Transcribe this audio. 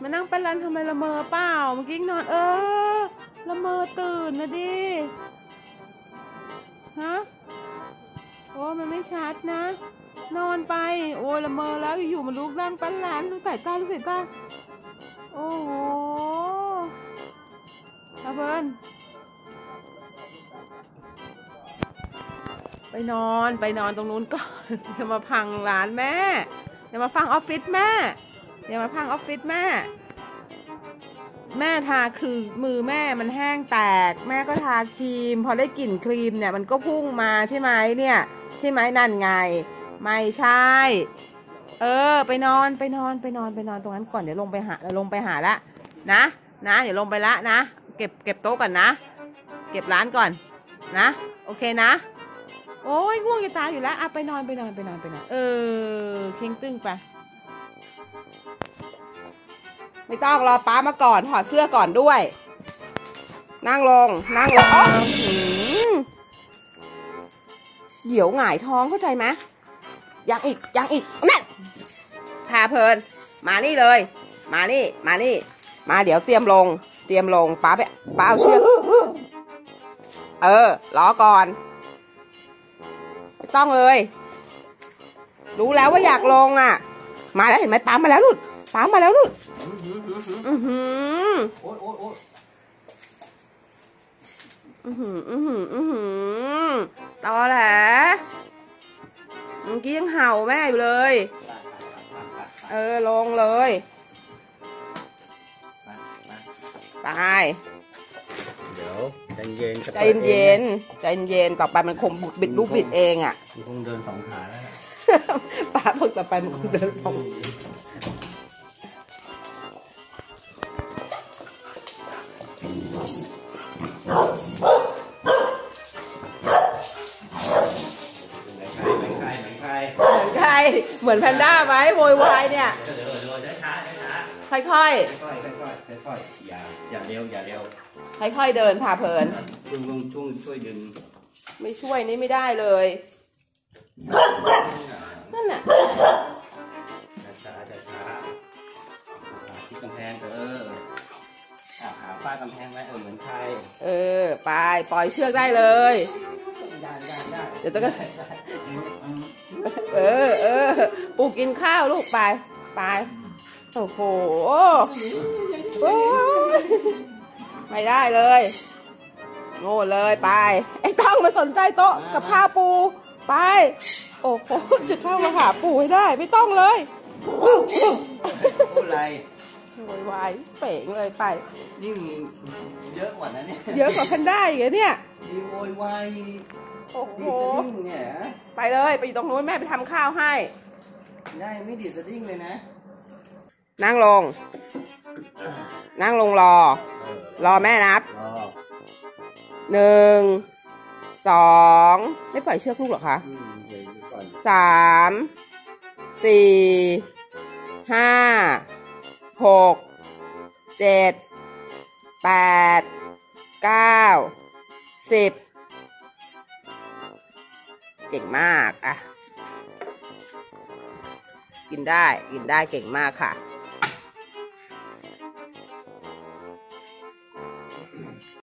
มานั่งปั้นรันทำอะไรละเมอเปล่าเมื่อกี้นอนละเมอตื่นนะดิฮะโอ้มันไม่ชัดนะนอนไปโอ้ละเมอแล้วอยู่มันลุกนั่งปั้นรันดูสายตาดูสายตาโอ้โหอาเบิร์นไปนอนตรงนู้นก่อนอย่ามาพังร้านแม่อย่ามาฟังออฟฟิศแม่อย่ามาพังออฟฟิศแม่ทาคือมือแม่มันแห้งแตกแม่ก็ทาครีมพอได้กลิ่นครีมเนี่ยมันก็พุ่งมาใช่ไหมเนี่ยใช่ไหมนั่นไงไม่ใช่ไปนอนตรงนั้นก่อนเดี๋ยวลงไปหาละนะเดี๋ยวลงไปละนะเก็บโต๊ะก่อนนะเก็บร้านก่อนนะโอเคนะโอ้ยง่วงจะตายอยู่แล้วอ่ะไปนอนเข่งตึงไปไม่ต้องรอป้ามาก่อนถอดเสื้อก่อนด้วยนั่งลงอ๋อเดี๋ยวหงายท้องเข้าใจไหมยังอีกแม่พาเพลินมานี่เลยมานี่มาเดี๋ยวเตรียมลงป้าเอาเชือกรอก่อนไม่ต้องเลยรู้แล้วว่าอยากลงอ่ะมาแล้วเห็นไหมป้ามาแล้วนุ่นอื้อหือตอแหละเมื่อกี้ยังเห่าแม่อยู่เลยลงเลยไปเดี๋ยวใจเย็นต่อไปมันคงบิดลูกบิดเองอ่ะมันคงเดินสองขาแล้วป้าบอกต่อไปมันคงเดินสองเหมือนแพนด้าไหมโวยวายเนี่ยค่อยอย่าเร็วค่อยๆเดินพาเพลินช่วยดึงไม่ช่วยนี่ไม่ได้เลยนั่นน่ะช้าที่กำแพงหาป้ากำแพงไว้เหมือนใครไปปล่อยเชือกได้เลยเดี๋ยวต้องก็ปูกินข้าวลูกไปโอ้โหไม่ได้เลยโง่เลยไปไอ้ต้องมาสนใจโต๊ะกับข้าวปูไปโอ้โหจะเข้ามาหาปูให้ได้ไม่ต้องเลยอะไรวายเป๋งเลยไปยิ่งเยอะกว่านั้นเนี่ยเยอะกว่าแพนด้าอีกเนี่ยมีโวยวายโอ้โหไปเลยไปอยู่ตรงนู้นแม่ไปทำข้าวให้ได้ไม่ดีสดิ้งเลยนะนั่งลงรอแม่นับ1 2ไม่ปล่อยเชือกลูกหรอคะ3 4 5 6 7 8 9 10เก่งมากอ่ะกินได้เก่งมากค่ะ